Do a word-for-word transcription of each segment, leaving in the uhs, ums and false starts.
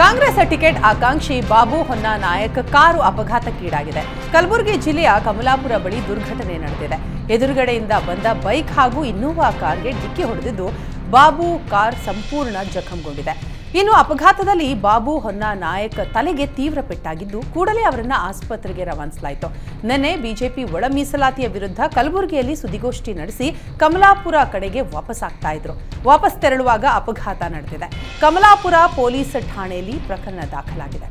Congress ticket ಆಕಾಂಕ್ಷಿ Babu Hanna Nayak car ಅಪಘಾತಕ್ಕೀಡಾಗಿದೆ. ಕಲಬುರಗಿ ಜಿಲ್ಲೆಯ ಕಮಲಾಪುರ ಬಳಿ ದುರ್ಘಟನೆ ನಡೆದಿದೆ. ಎದುರುಗಡೆಯಿಂದ ಬಂದ ಬೈಕ್ ಹಾಗೂ ಇನ್ನೋವಾ ಕಾರ್ಗೆ ಡಿಕ್ಕಿ ಹೊಡೆದಿದ್ದು ಬಾಬು ಕಾರ್ ಸಂಪೂರ್ಣ ಜಖಂಗೊಂಡಿದೆ. ಇನ್ನು ಅಪಘಾತದಲ್ಲಿ ಬಾಬು ಹನ್ನ ನಾಯಕ್ ತಲೆಗೆ ತೀವ್ರ ಪೆಟ್ಟಾಗಿದ್ದು ಕೂಡಲೇ ಅವರನ್ನು ಆಸ್ಪತ್ರೆಗೆ ರವಾನಿಸಲಾಯಿತು. ನಿನ್ನೆ ಬಿಜೆಪಿ ಒಳ ಮೀಸಲಾತಿಯ ವಿರುದ್ಧ ಕಲಬುರಗಿಯಲ್ಲಿ ಸುದ್ದಿಗೋಷ್ಠಿ ನಡೆಸಿ ಕಮಲಾಪುರ ಕಡೆಗೆ ವಾಪಸ್ ಆಗ್ತಾ ಇದ್ರು. ವಾಪಸ್ ತೆರಳುವಾಗ ಅಪಘಾತ ನಡೆದಿದೆ. ಕಮಲಾಪುರ ಪೊಲೀಸ್ ಠಾಣೆಯಲ್ಲಿ ಪ್ರಕರಣ ದಾಖಲಾಗಿದೆ.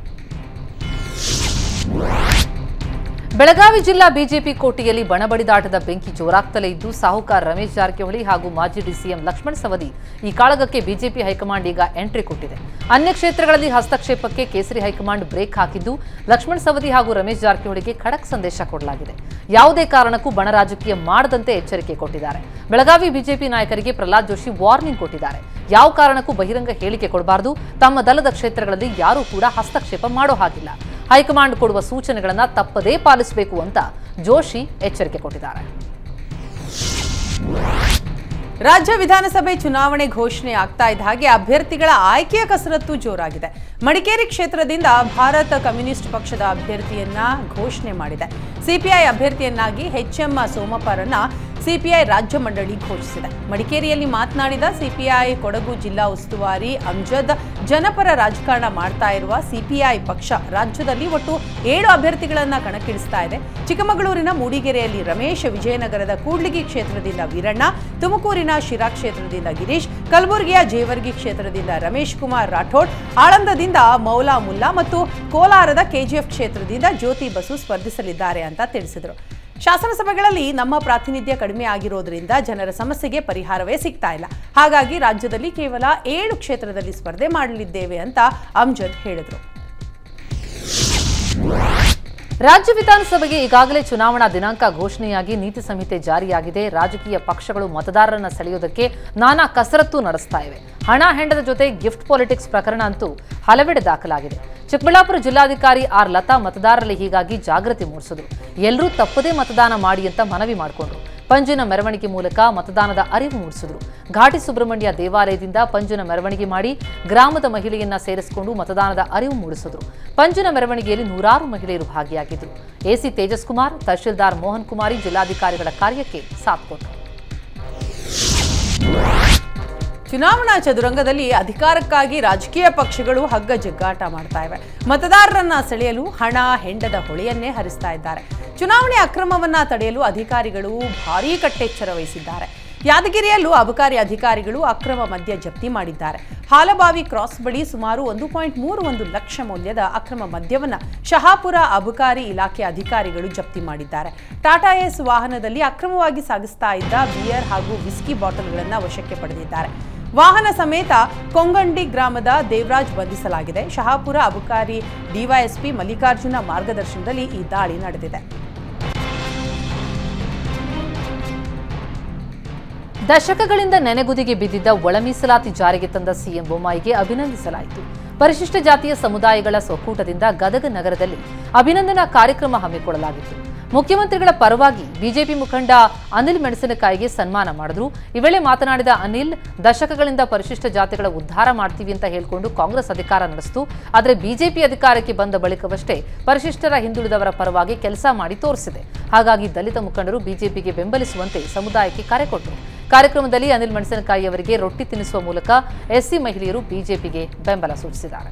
ಬೆಳಗಾವಿ ಜಿಲ್ಲಾ ಬಿಜೆಪಿ ಕೋಟೆಯಲ್ಲಿ ಬಣಬಡಿದಾಟದ ಬೆಂಕಿ ಜೋರಾಗ್ತಲೇ ಇದ್ದು ಸಾಹುಕಾರ ರಮೇಶ್ ಜಾರಕೆ ಹಾಗೂ ಮಾಜಿ ಡಿಸಿಎಂ ಲಕ್ಷ್ಮಣ ಸವದಿ ಈ ಕಾಳಗಕ್ಕೆ ಬಿಜೆಪಿ ಹೈಕಮಾಂಡ್ ಈಗ ಎಂಟ್ರಿ ಕೊಟ್ಟಿದೆ. ಅನ್ಯ ಕ್ಷೇತ್ರಗಳಲ್ಲಿ ಹಸ್ತಕ್ಷೇಪಕ್ಕೆ ಕೇಸರಿ ಹೈಕಮಾಂಡ್ ಬ್ರೇಕ್ ಹಾಕಿದ್ದು ಲಕ್ಷ್ಮಣ ಸವದಿ ಹಾಗೂ ರಮೇಶ್ ಜಾರಕೆ ಖಡಕ್ ಸಂದೇಶ ಕೊಡಲಾಗಿದೆ. ಯಾವುದೇ ಕಾರಣಕ್ಕೂ ಬಣ ರಾಜಕೀಯ ಮಾಡದಂತೆ ಎಚ್ಚರಿಕೆ ಕೊಟ್ಟಿದ್ದಾರೆ. ಬೆಳಗಾವಿ ಬಿಜೆಪಿ ನಾಯಕರಿಗೆ ಪ್ರಹ್ಲಾದ್ ಜೋಶಿ ವಾರ್ನಿಂಗ್ ಕೊಟ್ಟಿದ್ದಾರೆ. ಯಾವ ಕಾರಣಕ್ಕೂ ಬಹಿರಂಗ ಹೇಳಿಕೆ ಕೊಡಬಾರದು. ತಮ್ಮ ದಲದ ಕ್ಷೇತ್ರಗಳಲ್ಲಿ ಯಾರೂ ಕೂಡ ಹಸ್ತಕ್ಷೇಪ ಮಾಡೋ ಹಾಗಿಲ್ಲ. ಹೈಕಮಾಂಡ್ ಕೊಡುವ ಸೂಚನೆಗಳನ್ನು ತಪ್ಪದೇ ಪಾಲಿಸಬೇಕು ಅಂತ ಜೋಶಿ ಎಚ್ಚರಿಕೆ ಕೊಟ್ಟಿದ್ದಾರೆ. ರಾಜ್ಯ ವಿಧಾನಸಭೆ ಚುನಾವಣೆ ಘೋಷಣೆ ಆಗ್ತಾ ಇದ್ದ ಹಾಗೆ ಅಭ್ಯರ್ಥಿಗಳ ಆಯ್ಕೆಯ ಕಸರತ್ತು ಜೋರಾಗಿದೆ. ಮಡಿಕೇರಿ ಕ್ಷೇತ್ರದಿಂದ ಭಾರತ ಕಮ್ಯುನಿಸ್ಟ್ ಪಕ್ಷದ ಅಭ್ಯರ್ಥಿಯನ್ನ ಘೋಷಣೆ ಮಾಡಿದೆ. ಸಿಪಿಐ ಅಭ್ಯರ್ಥಿಯನ್ನಾಗಿ ಎಚ್ಎಂ ಸೋಮಪ್ಪರನ್ನ ಸಿಪಿಐ ರಾಜ್ಯ ಮಂಡಳಿ ಘೋಷಿಸಿದೆ. ಮಡಿಕೇರಿಯಲ್ಲಿ ಮಾತನಾಡಿದ ಸಿಪಿಐ ಕೊಡಗು ಜಿಲ್ಲಾ ಉಸ್ತುವಾರಿ ಅಮಜದ್, ಜನಪರ ರಾಜಕಾರಣ ಮಾಡ್ತಾ ಇರುವ ಸಿಪಿಐ ಪಕ್ಷ ರಾಜ್ಯದಲ್ಲಿ ಒಟ್ಟು ಏಳು ಅಭ್ಯರ್ಥಿಗಳನ್ನ ಕಣಕ್ಕಿಳಿಸ್ತಾ ಇದೆ. ಚಿಕ್ಕಮಗಳೂರಿನ ಮೂಡಿಗೆರೆಯಲ್ಲಿ ರಮೇಶ್, ವಿಜಯನಗರದ ಕೂಡ್ಲಿಗಿ ಕ್ಷೇತ್ರದಿಂದ ವೀರಣ್ಣ, ತುಮಕೂರಿನ ಶಿರಾ ಕ್ಷೇತ್ರದಿಂದ ಗಿರೀಶ್, ಕಲಬುರಗಿಯ ಜೇವರ್ಗಿ ಕ್ಷೇತ್ರದಿಂದ ರಮೇಶ್ ಕುಮಾರ್ ರಾಠೌಡ್, ಆಳಂದದಿಂದ ಮೌಲಾ ಮುಲ್ಲಾ ಮತ್ತು ಕೋಲಾರದ ಕೆಜಿಎಫ್ ಕ್ಷೇತ್ರದಿಂದ ಜ್ಯೋತಿ ಬಸು ಸ್ಪರ್ಧಿಸಲಿದ್ದಾರೆ ಅಂತ ತಿಳಿಸಿದರು. ಶಾಸನಸಭೆಗಳಲ್ಲಿ ನಮ್ಮ ಪ್ರಾತಿನಿಧ್ಯ ಕಡಿಮೆ ಆಗಿರೋದ್ರಿಂದ ಜನರ ಸಮಸ್ಯೆಗೆ ಪರಿಹಾರವೇ ಸಿಗ್ತಾ ಇಲ್ಲ. ಹಾಗಾಗಿ ರಾಜ್ಯದಲ್ಲಿ ಕೇವಲ ಏಳು ಕ್ಷೇತ್ರದಲ್ಲಿ ಸ್ಪರ್ಧೆ ಮಾಡಲಿದ್ದೇವೆ ಅಂತ ಅಮ್ಜದ್ ಹೇಳಿದರು. ರಾಜ್ಯ ವಿಧಾನಸಭೆಗೆ ಈಗಾಗಲೇ ಚುನಾವಣಾ ದಿನಾಂಕ ಘೋಷಣೆಯಾಗಿ ನೀತಿ ಸಂಹಿತೆ ಜಾರಿಯಾಗಿದೆ. ರಾಜಕೀಯ ಪಕ್ಷಗಳು ಮತದಾರರನ್ನು ಸೆಳೆಯೋದಕ್ಕೆ ನಾನಾ ಕಸರತ್ತು ನಡೆಸ್ತಾ ಇವೆ. ಹಣ ಹೆಂಡದ ಜೊತೆ ಗಿಫ್ಟ್ ಪಾಲಿಟಿಕ್ಸ್ ಪ್ರಕರಣ ಅಂತೂ ಹಲವೆಡೆ ದಾಖಲಾಗಿದೆ. ಚಿಕ್ಕಬಳ್ಳಾಪುರ ಜಿಲ್ಲಾಧಿಕಾರಿ ಆರ್ ಲತಾ ಮತದಾರರಲ್ಲಿ ಹೀಗಾಗಿ ಜಾಗೃತಿ ಮೂಡಿಸಿದ್ರು. ಎಲ್ಲರೂ ತಪ್ಪದೇ ಮತದಾನ ಮಾಡಿ ಅಂತ ಮನವಿ ಮಾಡಿಕೊಂಡ್ರು. ಪಂಜಿನ ಮೆರವಣಿಗೆ ಮೂಲಕ ಮತದಾನದ ಅರಿವು ಮೂಡಿಸಿದ್ರು. ಘಾಟಿ ಸುಬ್ರಹ್ಮಣ್ಯ ದೇವಾಲಯದಿಂದ ಪಂಜಿನ ಮೆರವಣಿಗೆ ಮಾಡಿ ಗ್ರಾಮದ ಮಹಿಳೆಯನ್ನ ಸೇರಿಸಿಕೊಂಡು ಮತದಾನದ ಅರಿವು ಮೂಡಿಸಿದ್ರು. ಪಂಜಿನ ಮೆರವಣಿಗೆಯಲ್ಲಿ ನೂರಾರು ಮಹಿಳೆಯರು ಭಾಗಿಯಾಗಿದ್ರು. ಎಸಿ ತೇಜಸ್ಕುಮಾರ್, ತಹಶೀಲ್ದಾರ್ ಮೋಹನಕುಮಾರಿ ಜಿಲ್ಲಾಧಿಕಾರಿಗಳ ಕಾರ್ಯಕ್ಕೆ ಸಾಥ್ ಕೊಟ್ಟರು. ಚುನಾವಣಾ ಚದುರಂಗದಲ್ಲಿ ಅಧಿಕಾರಕ್ಕಾಗಿ ರಾಜಕೀಯ ಪಕ್ಷಗಳು ಹಗ್ಗ ಜಗ್ಗಾಟ ಮಾಡ್ತಾ ಇವೆ. ಮತದಾರರನ್ನ ಸೆಳೆಯಲು ಹಣ ಹೆಂಡದ ಹೊಳೆಯನ್ನೇ ಹರಿಸ್ತಾ ಇದ್ದಾರೆ. ಚುನಾವಣೆ ಅಕ್ರಮವನ್ನ ತಡೆಯಲು ಅಧಿಕಾರಿಗಳು ಭಾರೀ ಕಟ್ಟೆಚ್ಚರ ವಹಿಸಿದ್ದಾರೆ. ಯಾದಗಿರಿಯಲ್ಲೂ ಅಬಕಾರಿ ಅಧಿಕಾರಿಗಳು ಅಕ್ರಮ ಮದ್ಯ ಜಪ್ತಿ ಮಾಡಿದ್ದಾರೆ. ಹಾಲಬಾವಿ ಕ್ರಾಸ್ ಬಳಿ ಸುಮಾರು ಒಂದು ಪಾಯಿಂಟ್ ಮೂರು ಒಂದು ಲಕ್ಷ ಮೌಲ್ಯದ ಅಕ್ರಮ ಮದ್ಯವನ್ನು ಶಹಾಪುರ ಅಬಕಾರಿ ಇಲಾಖೆ ಅಧಿಕಾರಿಗಳು ಜಪ್ತಿ ಮಾಡಿದ್ದಾರೆ. ಟಾಟಾ ಎಸ್ ವಾಹನದಲ್ಲಿ ಅಕ್ರಮವಾಗಿ ಸಾಗಿಸ್ತಾ ಇದ್ದ ಬಿಯರ್ ಹಾಗೂ ವಿಸ್ಕಿ ಬಾಟಲ್ಗಳನ್ನು ವಶಕ್ಕೆ ಪಡೆದಿದ್ದಾರೆ. ವಾಹನ ಸಮೇತ ಕೊಂಗಂಡಿ ಗ್ರಾಮದ ದೇವರಾಜ್ ಬಂಧಿಸಲಾಗಿದೆ. ಶಹಾಪುರ ಅಬಕಾರಿ ಡಿವೈಎಸ್ಪಿ ಮಲಿಕಾರ್ಜುನ ಮಾರ್ಗದರ್ಶನದಲ್ಲಿ ಈ ದಾಳಿ ನಡೆದಿದೆ. ದಶಕಗಳಿಂದ ನೆನೆಗುದಿಗೆ ಬಿದ್ದಿದ್ದ ಒಳ ಮೀಸಲಾತಿ ಜಾರಿಗೆ ತಂದ ಸಿಎಂ ಬೋಮಾಯಿಗೆ ಅಭಿನಂದಿಸಲಾಯಿತು. ಪರಿಶಿಷ್ಟ ಜಾತಿಯ ಸಮುದಾಯಗಳ ಒಕ್ಕೂಟದಿಂದ ಗದಗ ನಗರದಲ್ಲಿ ಅಭಿನಂದನಾ ಕಾರ್ಯಕ್ರಮ ಹಮ್ಮಿಕೊಳ್ಳಲಾಗಿತ್ತು. ಮುಖ್ಯಮಂತ್ರಿಗಳ ಪರವಾಗಿ ಬಿಜೆಪಿ ಮುಖಂಡ ಅನಿಲ್ ಮೆಣಸಿನಕಾಯಿಗೆ ಸನ್ಮಾನ ಮಾಡಿದ್ರು. ಈ ವೇಳೆ ಮಾತನಾಡಿದ ಅನಿಲ್, ದಶಕಗಳಿಂದ ಪರಿಶಿಷ್ಟ ಜಾತಿಗಳ ಉದ್ಧಾರ ಮಾಡ್ತೀವಿ ಅಂತ ಹೇಳಿಕೊಂಡು ಕಾಂಗ್ರೆಸ್ ಅಧಿಕಾರ ನಡೆಸಿತು. ಆದರೆ ಬಿಜೆಪಿ ಅಧಿಕಾರಕ್ಕೆ ಬಂದ ಬಳಿಕವಷ್ಟೇ ಪರಿಶಿಷ್ಟರ ಹಿಂದುಳಿದವರ ಪರವಾಗಿ ಕೆಲಸ ಮಾಡಿ ತೋರಿಸಿದೆ. ಹಾಗಾಗಿ ದಲಿತ ಮುಖಂಡರು ಬಿಜೆಪಿಗೆ ಬೆಂಬಲಿಸುವಂತೆ ಸಮುದಾಯಕ್ಕೆ ಕರೆ ಕೊಟ್ಟರು. ಕಾರ್ಯಕ್ರಮದಲ್ಲಿ ಅನಿಲ್ ಮೆಣಸಿನಕಾಯಿ ಅವರಿಗೆ ರೊಟ್ಟಿ ತಿನ್ನಿಸುವ ಮೂಲಕ ಎಸ್ಸಿ ಮಹಿಳೆಯರು ಬಿಜೆಪಿಗೆ ಬೆಂಬಲ ಸೂಚಿಸಿದ್ದಾರೆ.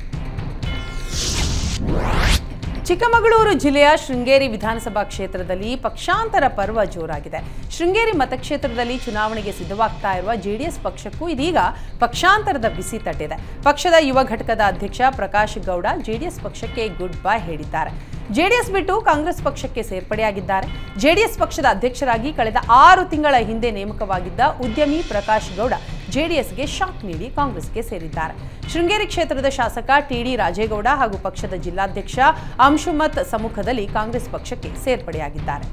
ಚಿಕ್ಕಮಗಳೂರು ಜಿಲ್ಲೆಯ ಶೃಂಗೇರಿ ವಿಧಾನಸಭಾ ಕ್ಷೇತ್ರದಲ್ಲಿ ಪಕ್ಷಾಂತರ ಪರ್ವ ಜೋರಾಗಿದೆ. ಶೃಂಗೇರಿ ಮತಕ್ಷೇತ್ರದಲ್ಲಿ ಚುನಾವಣೆಗೆ ಸಿದ್ಧವಾಗ್ತಾ ಇರುವ ಜೆಡಿಎಸ್ ಪಕ್ಷಕ್ಕೂ ಇದೀಗ ಪಕ್ಷಾಂತರದ ಬಿಸಿ ತಟ್ಟಿದೆ. ಪಕ್ಷದ ಯುವ ಘಟಕದ ಅಧ್ಯಕ್ಷ ಪ್ರಕಾಶ್ ಗೌಡ ಜೆಡಿಎಸ್ ಪಕ್ಷಕ್ಕೆ ಗುಡ್ ಬೈ ಹೇಳಿದ್ದಾರೆ. ಜೆಡಿಎಸ್ ಬಿಟ್ಟು ಕಾಂಗ್ರೆಸ್ ಪಕ್ಷಕ್ಕೆ ಸೇರ್ಪಡೆಯಾಗಿದ್ದಾರೆ. ಜೆಡಿಎಸ್ ಪಕ್ಷದ ಅಧ್ಯಕ್ಷರಾಗಿ ಕಳೆದ ಆರು ತಿಂಗಳ ಹಿಂದೆ ನೇಮಕವಾಗಿದ್ದ ಉದ್ಯಮಿ ಪ್ರಕಾಶ್ ಗೌಡ ಜೆಡಿಎಸ್ಗೆ ಶಾಕ್ ನೀಡಿ ಕಾಂಗ್ರೆಸ್ಗೆ ಸೇರಿದ್ದಾರೆ. ಶೃಂಗೇರಿ ಕ್ಷೇತ್ರದ ಶಾಸಕ ಟಿಡಿ ರಾಜೇಗೌಡ ಹಾಗೂ ಪಕ್ಷದ ಜಿಲ್ಲಾಧ್ಯಕ್ಷ ಅಂಶುಮತ್ ಸಮ್ಮುಖದಲ್ಲಿ ಕಾಂಗ್ರೆಸ್ ಪಕ್ಷಕ್ಕೆ ಸೇರ್ಪಡೆಯಾಗಿದ್ದಾರೆ.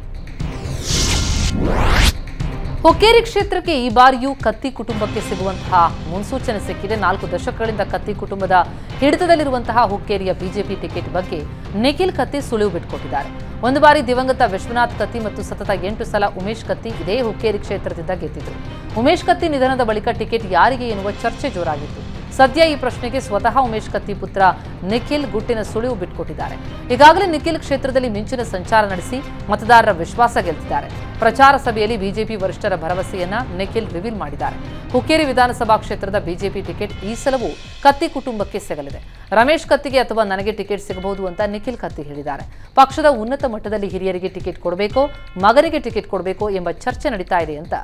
ಹುಕ್ಕೇರಿ ಕ್ಷೇತ್ರಕ್ಕೆ ಈ ಬಾರಿಯೂ ಕತ್ತಿ ಕುಟುಂಬಕ್ಕೆ ಸಿಗುವಂತಹ ಮುನ್ಸೂಚನೆ ಸಿಕ್ಕಿದೆ. ನಾಲ್ಕು ದಶಕಗಳಿಂದ ಕತ್ತಿ ಕುಟುಂಬದ ಹಿಡಿತದಲ್ಲಿರುವಂತಹ ಹುಕ್ಕೇರಿಯ ಬಿಜೆಪಿ ಟಿಕೆಟ್ ಬಗ್ಗೆ ನಿಖಿಲ್ ಕತ್ತಿ ಸುಳಿವು ಬಿಟ್ಕೊಟ್ಟಿದ್ದಾರೆ. ಒಂದು ಬಾರಿ ದಿವಂಗತ ವಿಶ್ವನಾಥ್ ಕತ್ತಿ ಮತ್ತು ಸತತ ಎಂಟು ಸಲ ಉಮೇಶ್ ಕತ್ತಿ ಇದೇ ಹುಕ್ಕೇರಿ ಕ್ಷೇತ್ರದಿಂದ ಗೆದ್ದಿದ್ರು. ಉಮೇಶ್ ಕತ್ತಿ ನಿಧನದ ಬಳಿಕ ಟಿಕೆಟ್ ಯಾರಿಗೆ ಎನ್ನುವ ಚರ್ಚೆ ಜೋರಾಗಿತ್ತು. ಸದ್ಯ ಈ ಪ್ರಶ್ನೆಗೆ ಸ್ವತಃ ಉಮೇಶ್ ಕತ್ತಿ ಪುತ್ರ ನಿಖಿಲ್ ಗುಟ್ಟಿನ ಸುಳಿವು ಬಿಟ್ಟುಕೊಟ್ಟಿದ್ದಾರೆ. ಈಗಾಗಲೇ ನಿಖಿಲ್ ಕ್ಷೇತ್ರದಲ್ಲಿ ಮಿಂಚಿನ ಸಂಚಾರ ನಡೆಸಿ ಮತದಾರರ ವಿಶ್ವಾಸ ಗೆದ್ದಿದ್ದಾರೆ. ಪ್ರಚಾರ ಸಭೆಯಲ್ಲಿ ಬಿಜೆಪಿ ವರಿಷ್ಠರ ಭರವಸೆಯನ್ನ ನಿಖಿಲ್ ರಿವೀಲ್ ಮಾಡಿದ್ದಾರೆ. ಹುಕ್ಕೇರಿ ವಿಧಾನಸಭಾ ಕ್ಷೇತ್ರದ ಬಿಜೆಪಿ ಟಿಕೆಟ್ ಈ ಸಲವೂ ಕತ್ತಿ ಕುಟುಂಬಕ್ಕೆ ಸಿಗಲಿದೆ. ರಮೇಶ್ ಕತ್ತಿಗೆ ಅಥವಾ ನನಗೆ ಟಿಕೆಟ್ ಸಿಗಬಹುದು ಅಂತ ನಿಖಿಲ್ ಕತ್ತಿ ಹೇಳಿದ್ದಾರೆ. ಪಕ್ಷದ ಉನ್ನತ ಮಟ್ಟದಲ್ಲಿ ಹಿರಿಯರಿಗೆ ಟಿಕೆಟ್ ಕೊಡಬೇಕೋ ಮಗನಿಗೆ ಟಿಕೆಟ್ ಕೊಡಬೇಕೋ ಎಂಬ ಚರ್ಚೆ ನಡೀತಾ ಇದೆ ಅಂತ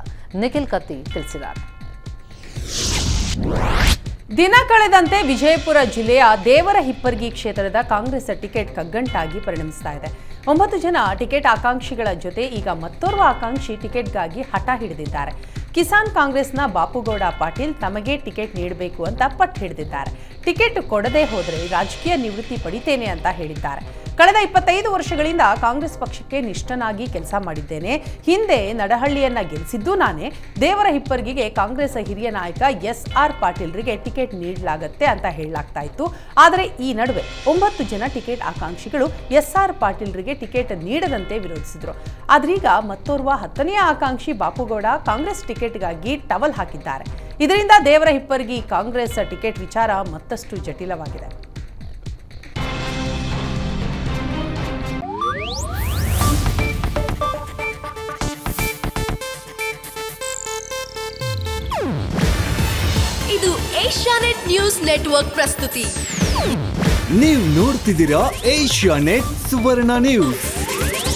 ನಿಖಿಲ್ ಕತ್ತಿ ತಿಳಿಸಿದ್ದಾರೆ. ದಿನ ಕಳೆದಂತೆ ವಿಜಯಪುರ ಜಿಲ್ಲೆಯ ದೇವರ ಹಿಪ್ಪರ್ಗಿ ಕ್ಷೇತ್ರದ ಕಾಂಗ್ರೆಸ್ ಟಿಕೆಟ್ ಕಗ್ಗಂಟಾಗಿ ಪರಿಣಮಿಸ್ತಾ ಇದೆ. ಒಂಬತ್ತು ಜನ ಟಿಕೆಟ್ ಆಕಾಂಕ್ಷಿಗಳ ಜೊತೆ ಈಗ ಮತ್ತೋರ್ವ ಆಕಾಂಕ್ಷಿ ಟಿಕೆಟ್ಗಾಗಿ ಹಠ ಹಿಡಿದಿದ್ದಾರೆ. ಕಿಸಾನ್ ಕಾಂಗ್ರೆಸ್ನ ಬಾಪುಗೌಡ ಪಾಟಿಲ್ ತಮಗೆ ಟಿಕೆಟ್ ನೀಡಬೇಕು ಅಂತ ಪಟ್ಟು ಹಿಡಿದಿದ್ದಾರೆ. ಟಿಕೆಟ್ ಕೊಡದೆ ಹೋದರೆ ರಾಜಕೀಯ ನಿವೃತ್ತಿ ಪಡಿತೇನೆ ಅಂತ ಹೇಳಿದ್ದಾರೆ. ಕಳೆದ ಇಪ್ಪತ್ತೈದು ವರ್ಷಗಳಿಂದ ಕಾಂಗ್ರೆಸ್ ಪಕ್ಷಕ್ಕೆ ನಿಷ್ಠನಾಗಿ ಕೆಲಸ ಮಾಡಿದ್ದೇನೆ. ಹಿಂದೆ ನಡಹಳ್ಳಿಯನ್ನು ಗೆಲ್ಲಿಸಿದ್ದು ನಾನೇ. ದೇವರ ಹಿಪ್ಪರ್ಗಿಗೆ ಕಾಂಗ್ರೆಸ್ ಹಿರಿಯ ನಾಯಕ ಎಸ್ಆರ್ ಪಾಟೀಲ್ರಿಗೆ ಟಿಕೆಟ್ ನೀಡಲಾಗುತ್ತೆ ಅಂತ ಹೇಳಲಾಗ್ತಾ ಇತ್ತು. ಆದರೆ ಈ ನಡುವೆ ಒಂಬತ್ತು ಜನ ಟಿಕೆಟ್ ಆಕಾಂಕ್ಷಿಗಳು ಎಸ್ಆರ್ ಪಾಟೀಲ್ರಿಗೆ ಟಿಕೆಟ್ ನೀಡದಂತೆ ವಿರೋಧಿಸಿದರು. ಆದ್ರೀಗ ಮತ್ತೋರ್ವ ಹತ್ತನೆಯ ಆಕಾಂಕ್ಷಿ ಬಾಪುಗೌಡ ಕಾಂಗ್ರೆಸ್ ಟಿಕೆಟ್ಗಾಗಿ ಟವಲ್ ಹಾಕಿದ್ದಾರೆ. ಇದರಿಂದ ದೇವರ ಹಿಪ್ಪರ್ಗಿ ಕಾಂಗ್ರೆಸ್ ಟಿಕೆಟ್ ವಿಚಾರ ಮತ್ತಷ್ಟು ಜಟಿಲವಾಗಿದೆ. ಇದು ಏಷ್ಯಾನೆಟ್ ನ್ಯೂಸ್ ನೆಟ್ವರ್ಕ್ ಪ್ರಸ್ತುತಿ. ನೀವು ನೋಡ್ತಿದ್ದೀರಾ ಏಷ್ಯಾನೆಟ್ ಸುವರ್ಣ ನ್ಯೂಸ್.